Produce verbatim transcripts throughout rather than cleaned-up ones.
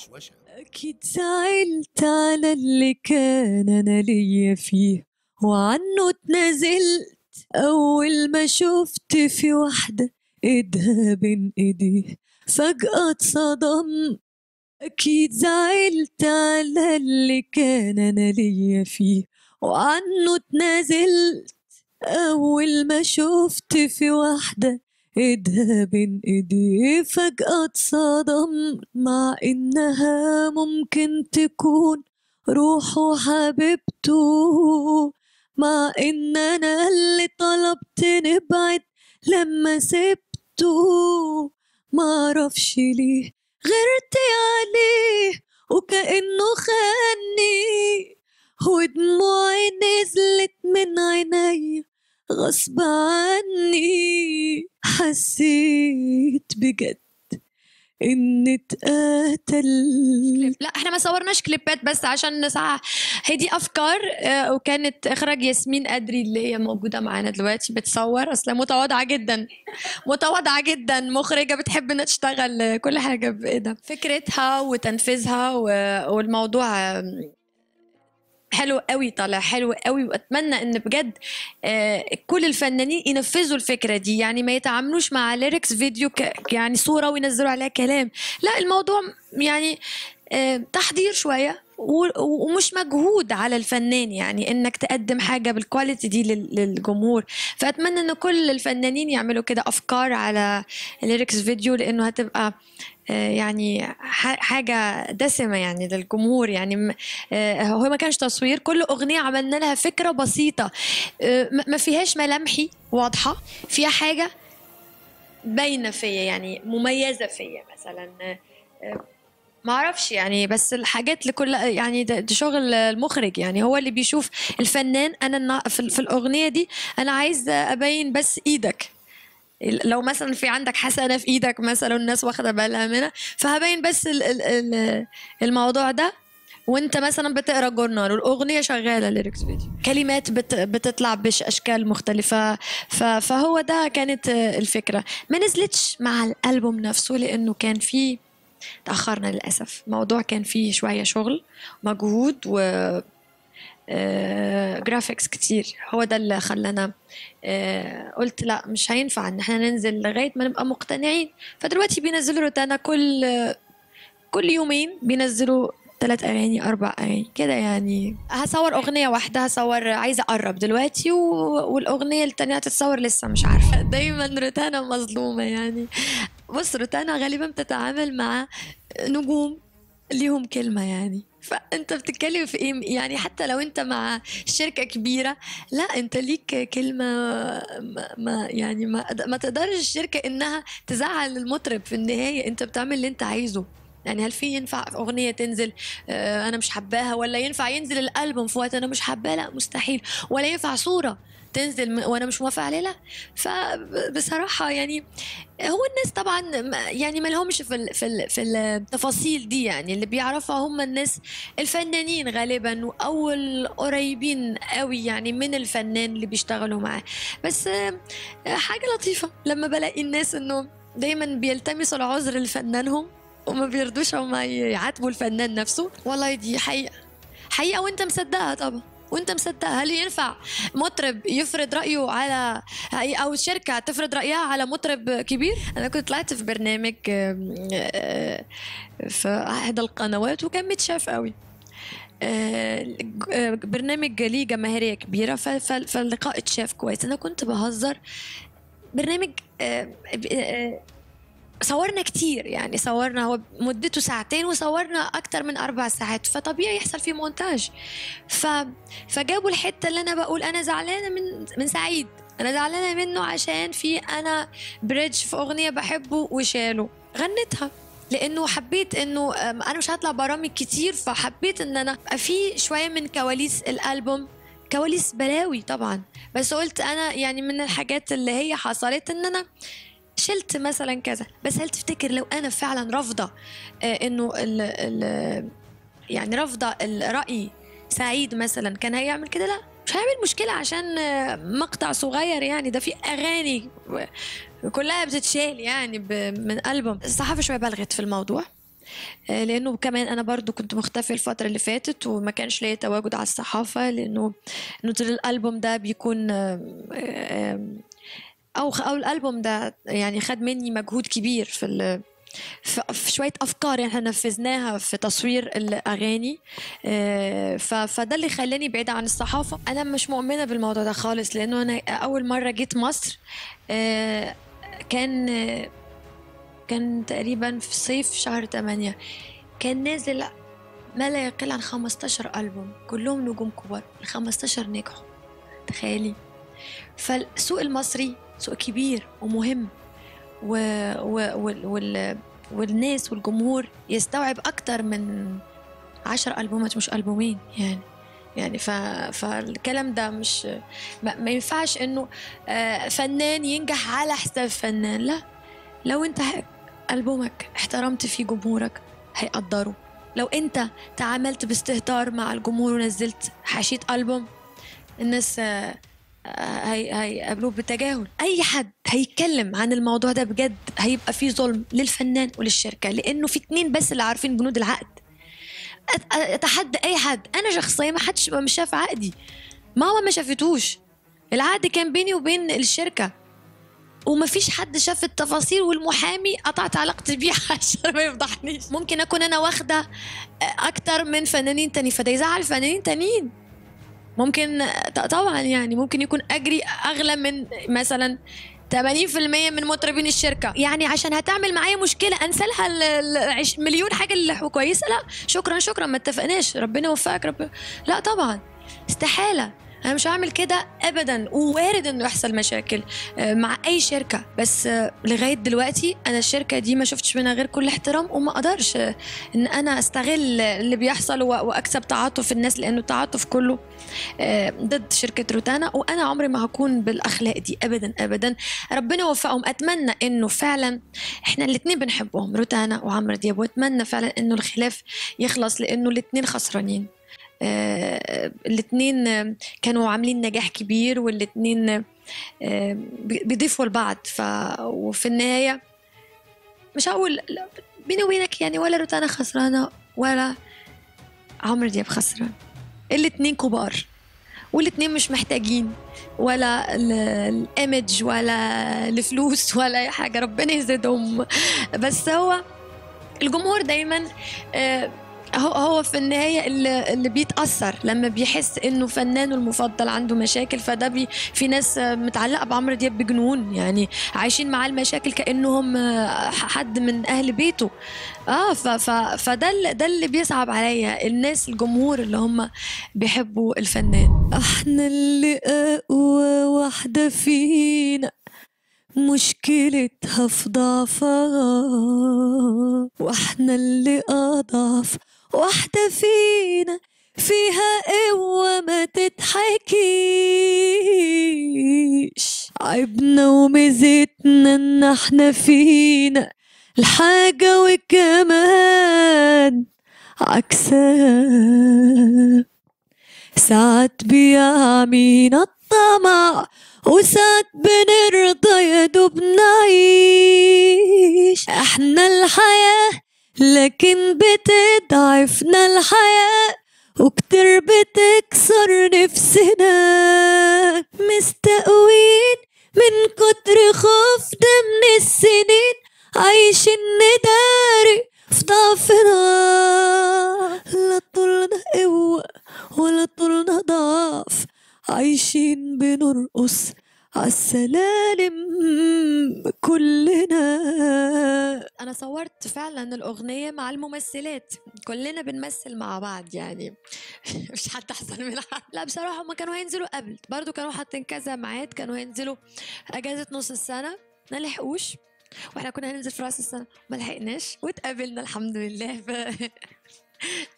وشوشة. أكيد زعلت على اللي كان أنا ليا فيه وعنه اتنازلت أول ما شفت في واحدة إيدها بين إيديه فجأة اتصدمت. أكيد زعلت على اللي كان أنا ليا فيه وعنه اتنازلت أول ما شفت في واحدة إيدها بين إيديه فجأة اتصدمت، مع إنها ممكن تكون روحه حبيبته، مع إن أنا اللي طلبت نبعد لما سبته. معرفش ليه غيرت عليه وكأنه خاني ودموعي نزلت من عيني غصب عني. حسيت بجد إن اتقتل. لا احنا ما صورناش كليبات بس عشان نصحح، هي دي أفكار اه وكانت إخراج ياسمين قدري اللي هي موجودة معانا دلوقتي بتصور، أصلا متواضعة جدا متواضعة جدا، مخرجة بتحب إنها تشتغل كل حاجة بإيدها، فكرتها وتنفيذها و... والموضوع حلو قوي، طالع حلو قوي، واتمنى ان بجد آه كل الفنانين ينفذوا الفكره دي، يعني ما يتعاملوش مع ليركس فيديو ك... يعني صوره وينزلوا عليها كلام، لا الموضوع يعني آه تحضير شويه و... ومش مجهود على الفنان، يعني انك تقدم حاجه بالكواليتي دي لل... للجمهور، فاتمنى ان كل الفنانين يعملوا كده افكار على ليركس فيديو، لانه هتبقى يعني حاجه دسمه يعني للجمهور، يعني هو ما كانش تصوير، كل اغنيه عملنا لها فكره بسيطه ما فيهاش ملامحي واضحه، فيها حاجه باينه فيا يعني مميزه فيا مثلا، ما اعرفش يعني، بس الحاجات لكل يعني ده شغل المخرج، يعني هو اللي بيشوف الفنان. انا في الاغنيه دي انا عايز ابين بس ايدك، لو مثلا في عندك حسنه في ايدك مثلا الناس واخده بالها منها، فهبين بس ال ال الموضوع ده وانت مثلا بتقرا جورنال والاغنيه شغاله ليركس فيديو، كلمات بت بتطلع باشكال مختلفه، فهو ده كانت الفكره. ما نزلتش مع الالبوم نفسه لانه كان فيه تاخرنا للاسف، الموضوع كان فيه شويه شغل مجهود و آه، جرافيكس كتير، هو ده اللي خلانا آه، قلت لا مش هينفع ان احنا ننزل لغايه ما نبقى مقتنعين. فدلوقتي بينزلوا روتانا كل آه، كل يومين بينزلوا ثلاث اغاني اربع اغاني كده، يعني هصور اغنيه واحده، هصور عايزه اقرب دلوقتي و... والاغنيه الثانيه هتتصور لسه مش عارفه. دايما روتانا مظلومه يعني، بص روتانا غالبا بتتعامل مع نجوم ليهم كلمه يعني، فانت بتتكلم في ايه يعني، حتى لو انت مع شركه كبيره لا انت ليك كلمه ما, ما يعني ما, ما تقدرش الشركه انها تزعل المطرب، في النهايه انت بتعمل اللي انت عايزه. يعني هل في ينفع اغنيه تنزل اه انا مش حباها، ولا ينفع ينزل الالبوم في وقت انا مش حباه؟ لا مستحيل. ولا ينفع صوره تنزل وانا مش موافقه عليه؟ لا. فبصراحه يعني هو الناس طبعا يعني ما لهمش في ال في ال في التفاصيل دي، يعني اللي بيعرفها هم الناس الفنانين غالبا، واول قريبين قوي يعني من الفنان اللي بيشتغلوا معاه. بس حاجه لطيفه لما بلاقي الناس انه دايما بيلتمسوا العذر لفنانهم وما بيردوش هما يعاتبوا الفنان نفسه، والله دي حقيقه حقيقه وانت مصدقها طبعا، وانت مصدق. هل ينفع مطرب يفرض رايه على او شركه تفرض رايها على مطرب كبير؟ انا كنت طلعت في برنامج في احدى القنوات وكان متشاف قوي، برنامج ليه جماهيريه كبيره، فاللقاء اتشاف كويس. انا كنت بهزر، برنامج صورنا كتير يعني، صورنا هو مدته ساعتين وصورنا اكتر من اربع ساعات، فطبيعي يحصل فيه مونتاج. ف... فجابوا الحته اللي انا بقول انا زعلانه من من سعيد، انا زعلانه منه عشان في انا بريدج في اغنيه بحبه وشاله، غنتها لانه حبيت انه انا مش هطلع برامج كتير، فحبيت ان انا في شويه من كواليس الالبوم، كواليس بلاوي طبعا، بس قلت انا يعني من الحاجات اللي هي حصلت ان انا شلت مثلا كذا. بس هل تفتكر لو انا فعلا رافضه آه انه ال ال يعني رافضه الراي سعيد مثلا كان هيعمل كده؟ لا مش هيعمل مشكله عشان آه مقطع صغير يعني، ده في اغاني كلها بتتشال يعني من البوم. الصحافه شويه بلغت في الموضوع، لانه كمان انا برضو كنت مختفيه الفتره اللي فاتت وما كانش ليا تواجد على الصحافه، لانه نزول الالبوم ده بيكون او او الالبوم ده يعني خد مني مجهود كبير في في شويه افكار يعني احنا نفذناها في تصوير الاغاني، فده اللي خلاني بعيده عن الصحافه. انا مش مؤمنه بالموضوع ده خالص، لانه انا اول مره جيت مصر كان كان تقريبا في صيف شهر ثمانية، كان نازل ما لا يقل عن خمستاشر ألبوم كلهم نجوم كبار، الخمستاشر نجحوا، تخيلي. فالسوق المصري سوق كبير ومهم و... و... وال... وال... والناس والجمهور يستوعب أكتر من عشر ألبومات مش ألبومين يعني يعني ف... فالكلام ده مش ما, ما ينفعش إنه فنان ينجح على حساب فنان، لا. لو أنت ألبومك احترمت فيه جمهورك هيقدره، لو أنت تعاملت باستهتار مع الجمهور ونزلت حاشية ألبوم الناس هيقابلوه بتجاهل. أي حد هيتكلم عن الموضوع ده بجد هيبقى فيه ظلم للفنان وللشركة، لأنه في اتنين بس اللي عارفين بنود العقد. أتحدى أي حد، أنا شخصيا ما حدش مش شاف عقدي، ماما ما شافتوش، العقد كان بيني وبين الشركة ومفيش حد شاف التفاصيل، والمحامي قطعت علاقتي بيه عشان ما يفضحنيش. ممكن اكون انا واخده اكتر من فنانين تاني فده يزعل فنانين تانيين، ممكن طبعا يعني ممكن يكون اجري اغلى من مثلا ثمانين بالمية من مطربين الشركه، يعني عشان هتعمل معايا مشكله انسالها مليون حاجه اللي كويسه، لا شكرا شكرا ما اتفقناش ربنا يوفقك رب، لا طبعا استحاله، أنا مش هعمل كده أبداً. ووارد إنه يحصل مشاكل مع أي شركة، بس لغاية دلوقتي أنا الشركة دي ما شفتش منها غير كل احترام، وما أقدرش إن أنا أستغل اللي بيحصل وأكسب تعاطف الناس، لأنه التعاطف كله ضد شركة روتانا، وأنا عمري ما هكون بالأخلاق دي أبداً أبداً. ربنا يوفقهم، أتمنى إنه فعلاً إحنا الاتنين بنحبهم روتانا وعمرو دياب، وأتمنى فعلاً إنه الخلاف يخلص، لأنه الاتنين خسرانين. آه، الاتنين كانوا عاملين نجاح كبير، والاتنين آه، بيضيفوا لبعض، ف... وفي النهاية مش هقول بيني وبينك يعني ولا روتانا خسرانة ولا عمرو دياب خسران، الاتنين كبار والاتنين مش محتاجين ولا الايمج ولا الفلوس ولا اي حاجة، ربنا يزيدهم. بس هو الجمهور دايما آه هو في النهاية اللي بيتأثر لما بيحس إنه فنانه المفضل عنده مشاكل، فده بي في ناس متعلقة بعمرو دياب بجنون، يعني عايشين معاه المشاكل كأنهم حد من أهل بيته. آه فده ده اللي بيصعب عليا، الناس الجمهور اللي هم بيحبوا الفنان. إحنا اللي أقوى واحدة فينا مشكلتها في ضعفها، وإحنا اللي أضعف واحدة فينا فيها قوة ما تتحكيش، عيبنا وميزتنا ان احنا فينا الحاجة والجمال عكسها، ساعات بيعمينا الطمع وساعات بنرضى يا دوب نعيش، احنا الحياة لكن بتضعفنا الحياة وكتير بتكسر نفسنا، مستقوين من كتر خوفنا من السنين، عايشين نداري في ضعفنا، لا طولنا قوة ولا طولنا ضعف، عايشين بنرقص عالسلالم كلنا. أنا صورت فعلا الأغنية مع الممثلات، كلنا بنمثل مع بعض يعني مش حد أحسن من حد، لا بصراحة هما كانوا هينزلوا قبل، برضو كانوا حاطين كذا ميعاد، كانوا هينزلوا أجازة نص السنة ما لحقوش، وإحنا كنا هننزل في رأس السنة ما لحقناش، واتقابلنا الحمد لله ف...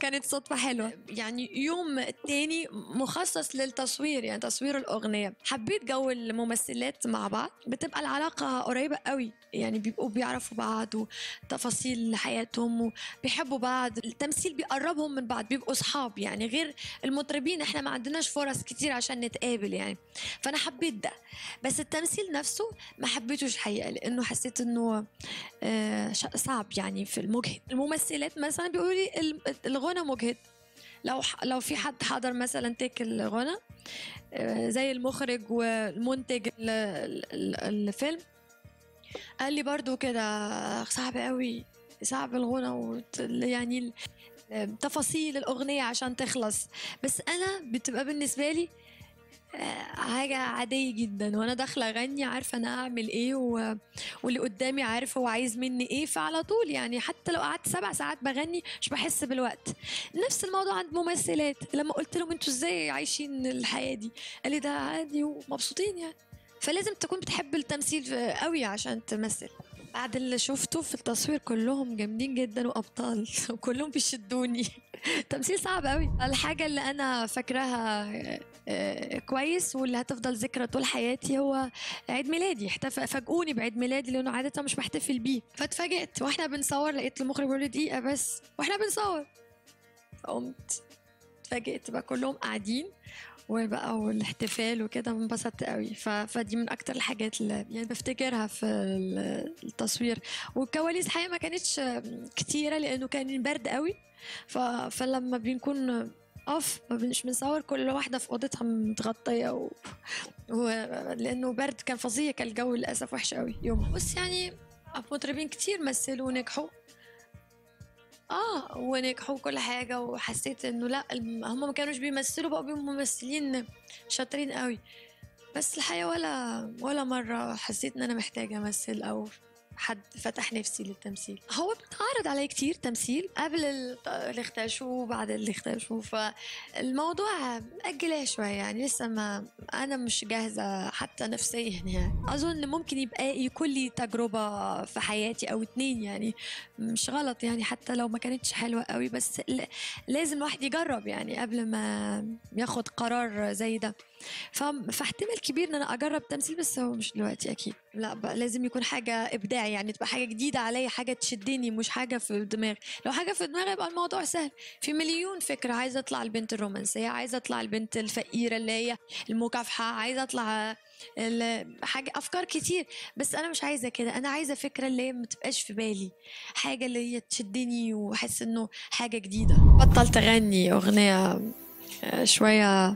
كانت صدفة حلوة. يعني يوم تاني مخصص للتصوير، يعني تصوير الأغنية. حبيت جو الممثلات مع بعض، بتبقى العلاقة قريبة قوي، يعني بيبقوا بيعرفوا بعض وتفاصيل حياتهم وبيحبوا بعض. التمثيل بيقربهم من بعض، بيبقوا صحاب. يعني غير المطربين احنا ما عندناش فرص كتير عشان نتقابل يعني، فأنا حبيت ده. بس التمثيل نفسه ما حبيتوش الحقيقة، لأنه حسيت إنه آه صعب يعني، في المجهد. الممثلات مثلا بيقولوا لي الغنى مجهد، لو لو في حد حضر مثلا تيك الغنى زي المخرج والمنتج الفيلم قال لي برضو كده صعب قوي، صعب الغنى يعني تفاصيل الأغنية عشان تخلص. بس أنا بتبقى بالنسبة لي حاجة عادية جدا، وأنا داخلة أغني عارفة أنا أعمل إيه و... واللي قدامي عارف هو عايز مني إيه، فعلى طول يعني حتى لو قعدت سبع ساعات بغني مش بحس بالوقت. نفس الموضوع عند ممثلات، لما قلت لهم أنتوا إزاي عايشين الحياة دي؟ قال لي ده عادي ومبسوطين يعني. فلازم تكون بتحب التمثيل قوي عشان تمثل. بعد اللي شفته في التصوير كلهم جامدين جدا وأبطال، وكلهم بيشدوني. تمثيل صعب قوي. الحاجة اللي أنا فاكراها كويس واللي هتفضل ذكرى طول حياتي هو عيد ميلادي. فاجئوني بعيد ميلادي لأنه عادة مش بحتفل بيه، فاتفاجئت وإحنا بنصور. لقيت المخرج بيقول لي دقيقة بس وإحنا بنصور، فقمت اتفاجئت بقى كلهم قاعدين وبقى والاحتفال وكده، انبسطت قوي. فدي من اكتر الحاجات اللي يعني بفتكرها في التصوير. والكواليس الحقيقه ما كانتش كتيره لانه كان برد قوي، فلما بنكون اوف ما بنش بنصور، كل واحده في اوضتها متغطيه و... ولانه برد كان فظيع، كان الجو للاسف وحش قوي يوم. بص يعني مطربين كتير مثلوا ونجحوا اه ونجحوا كل حاجه، وحسيت انه لا هم ما كانوش بيمثلوا بقوا ممثلين شاطرين قوي. بس الحقيقه ولا ولا مره حسيت ان انا محتاجه امثل او حد فتح نفسي للتمثيل. هو بيتعرض عليا كتير تمثيل قبل الاختشوا وبعد الاختشوا، فالموضوع مأجلاه شويه يعني، لسه ما انا مش جاهزه حتى نفسيا يعني. اظن ممكن يبقى يكون لي تجربه في حياتي او اتنين يعني، مش غلط يعني، حتى لو ما كانتش حلوه قوي، بس لازم الواحد يجرب يعني قبل ما ياخد قرار زي ده. فاحتمال كبير ان انا اجرب تمثيل، بس هو مش دلوقتي اكيد. لا بقى لازم يكون حاجه ابداعي يعني، تبقى حاجه جديده عليا، حاجه تشدني، مش حاجه في دماغي. لو حاجه في دماغي يبقى الموضوع سهل. في مليون فكره، عايزه اطلع البنت الرومانسيه، عايزه اطلع البنت الفقيره اللي هي المكافحه، عايزه اطلع حاجه، افكار كتير. بس انا مش عايزه كده، انا عايزه فكره اللي هي ما تبقاش في بالي، حاجه اللي هي تشدني واحس انه حاجه جديده. بطلت اغني اغنيه شويه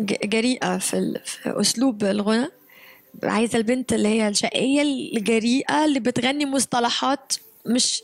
جريئة في أسلوب الغنى، عايزة البنت اللي هي الشقية الجريئة اللي بتغني مصطلحات مش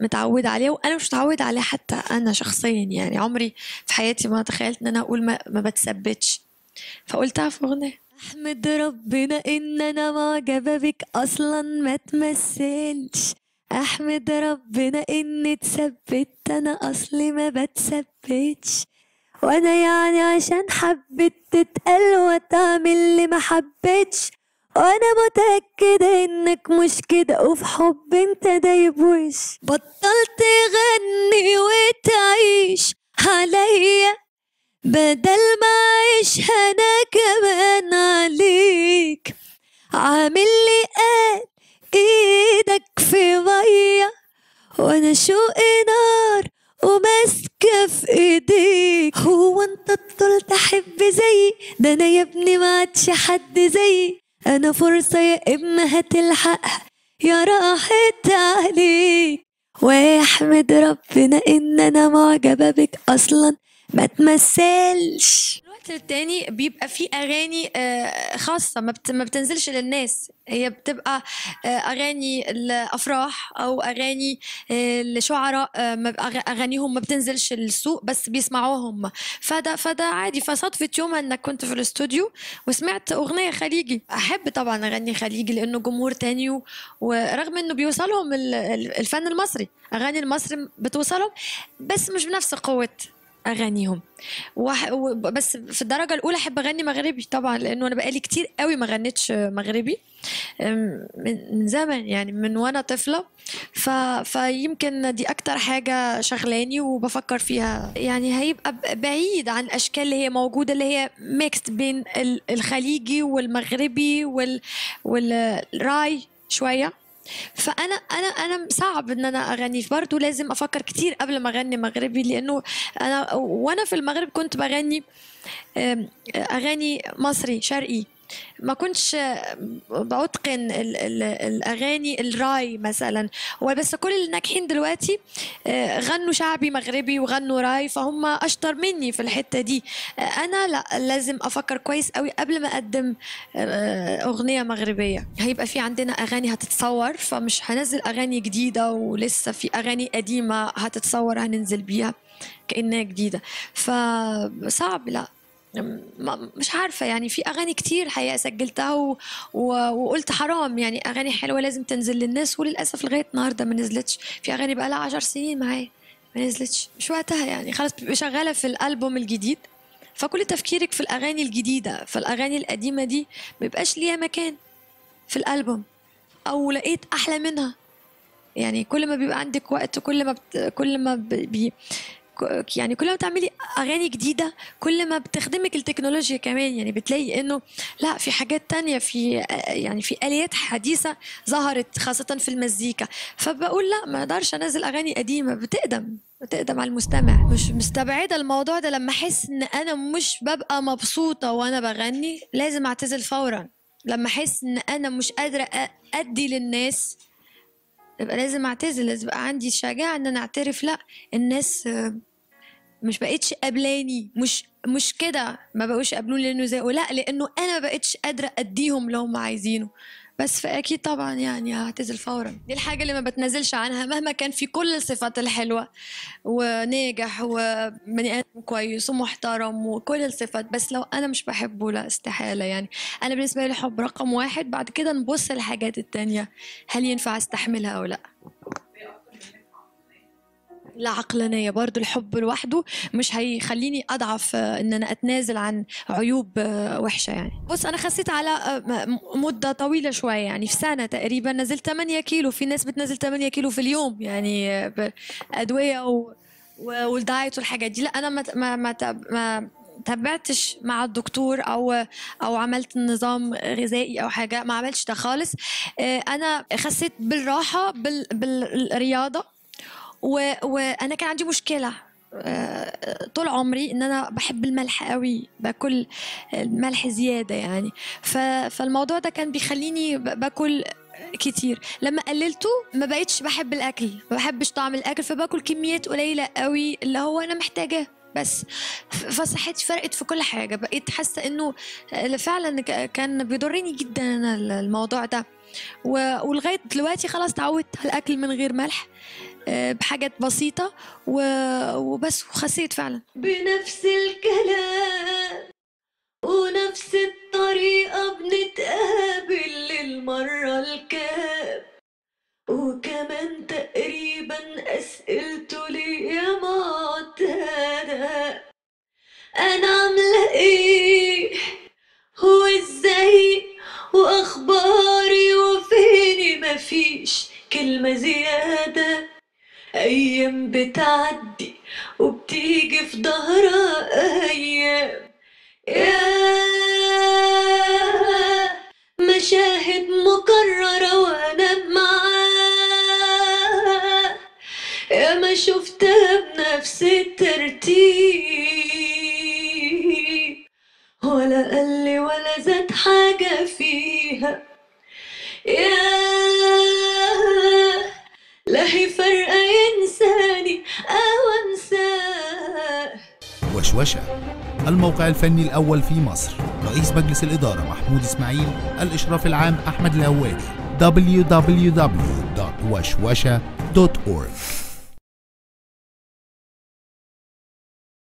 متعودة عليها، وأنا مش متعودة عليها حتى أنا شخصيا يعني. عمري في حياتي ما تخيلت إن أنا أقول ما, ما بتثبتش، فقلتها في أغنية. أحمد ربنا إن أنا معجبة بك أصلا ما تمثلش، أحمد ربنا إن اتثبت أنا أصلي ما بتثبتش، وانا يعني عشان حبت تتقل وتعمل اللي ما حبتش، وانا متأكدة انك مش كده وفي حب انت دايب وش. بطلت غني وتعيش عليا بدل ما اعيش انا كمان عليك، عامل لي قال ايدك في ميه وانا شوقي نار وماسكه في ايديك، هو انت تطول تحب زيي؟ ده انا يا ابني ما عادش حد زيي، انا فرصه يا اما هتلحقها يا راحت عليك، واحمد ربنا ان انا معجبه بك اصلا ما تمثلش. الوقت التاني بيبقى فيه اغاني خاصه ما بتنزلش للناس، هي بتبقى اغاني الافراح او اغاني الشعراء، اغانيهم ما بتنزلش السوق بس بيسمعوهم. فده فده عادي. فصدفه يوم انك كنت في الاستوديو وسمعت اغنيه خليجي. احب طبعا اغني خليجي لانه جمهور تاني، ورغم انه بيوصلهم الفن المصري، اغاني المصري بتوصلهم بس مش بنفس قوه اغانيهم. بس في الدرجه الاولى احب اغني مغربي طبعا، لانه انا بقالي كتير قوي ما غنيتش مغربي من زمن، يعني من وانا طفله، ف... فيمكن دي اكتر حاجه شغلاني وبفكر فيها. يعني هيبقى بعيد عن الاشكال اللي هي موجوده، اللي هي ميكس بين الخليجي والمغربي وال... والراي شويه. فانا انا انا صعب ان انا اغني، برضه لازم افكر كتير قبل ما اغني مغربي، لانه انا وانا في المغرب كنت بغني اغاني مصري شرقي، ما كنتش بأتقن الاغاني الراي مثلا. وبس كل الناجحين دلوقتي غنوا شعبي مغربي وغنوا راي، فهم اشطر مني في الحته دي. انا لا، لازم افكر كويس قوي قبل ما اقدم اغنيه مغربيه. هيبقى في عندنا اغاني هتتصور، فمش هنزل اغاني جديده، ولسه في اغاني قديمه هتتصور هننزل بيها كانها جديده، فصعب. لا مش عارفه، يعني في اغاني كتير الحقيقه سجلتها و... و... وقلت حرام، يعني اغاني حلوه لازم تنزل للناس، وللاسف لغايه النهارده ما نزلتش. في اغاني بقى لها عشر سنين معايا ما نزلتش، مش وقتها يعني، خلاص ببقى شغاله في الالبوم الجديد، فكل تفكيرك في الاغاني الجديده، فالاغاني القديمه دي مبقاش ليها مكان في الالبوم، او لقيت احلى منها. يعني كل ما بيبقى عندك وقت، كل ما بت... كل ما بي... يعني كل ما بتعملي اغاني جديده، كل ما بتخدمك التكنولوجيا كمان، يعني بتلاقي انه لا، في حاجات تانية، في يعني في اليات حديثه ظهرت خاصه في المزيكا. فبقول لا، ما اقدرش انزل اغاني قديمه، بتقدم بتقدم على المستمع. مش مستبعده الموضوع ده، لما احس ان انا مش ببقى مبسوطه وانا بغني لازم اعتزل فورا. لما احس ان انا مش قادره ادي للناس يبقى لازم اعتزل، لازم يبقى عندي الشجاعه ان انا اعترف لا، الناس مش بقتش قبلاني، مش مش كده، ما بقوش قبلوني لانه زيقوا، لا لانه انا ما بقتش قادره اديهم اللي هم عايزينه. بس فاكيد طبعا يعني هعتزل فورا. دي الحاجه اللي ما بتنازلش عنها مهما كان في كل الصفات الحلوه، وناجح وبني ادم كويس ومحترم وكل الصفات، بس لو انا مش بحبه لا استحاله. يعني انا بالنسبه لي الحب رقم واحد، بعد كده نبص للحاجات التانيه هل ينفع استحملها او لا. لا عقلانية برضو، الحب لوحده مش هيخليني أضعف إن أنا أتنازل عن عيوب وحشة. يعني بص، أنا خسيت على مدة طويلة شوية، يعني في سنة تقريبا نزلت ثمانية كيلو. في ناس بتنزل ثمانية كيلو في اليوم، يعني أدوية و... والدايت والحاجات دي. لا أنا ما ما ما, ما... تبعتش مع الدكتور او او عملت نظام غذائي او حاجه، ما عملتش ده خالص. أنا خسيت بالراحة بال... بالرياضة. وانا كان عندي مشكله طول عمري ان انا بحب الملح قوي، باكل الملح زياده يعني، فالموضوع ده كان بيخليني باكل كتير. لما قللته ما بقتش بحب الاكل، ما بحبش طعم الاكل، فباكل كميات قليله قوي اللي هو انا محتاجاه بس. فصحتي فرقت في كل حاجه، بقيت حاسه انه فعلا كان بيضرني جدا انا الموضوع ده، ولغايه دلوقتي خلاص تعودت على الاكل من غير ملح بحاجات بسيطة وبس، وخسيت فعلا. بنفس الكلام ونفس الطريقة بنتقابل للمرة الكام، وكمان تقريبا أسئلته ليا معتادة، أنا عاملة إيه وإزاي وأخباري وفيني، مفيش كلمة زيادة. أيام بتعدي وبتيجي في ظهرها أيام، ياه مشاهد مكررة وأنا معاها، يا ما شفتها بنفس الترتيب، ولا قل ولا زاد حاجة فيها، ياه لا هي فرقة إنساني أو أنساه. وشوشة، الموقع الفني الأول في مصر، رئيس مجلس الإدارة محمود إسماعيل، الإشراف العام أحمد الهوادي. دبليو دبليو دبليو دوت وشوشة دوت أورج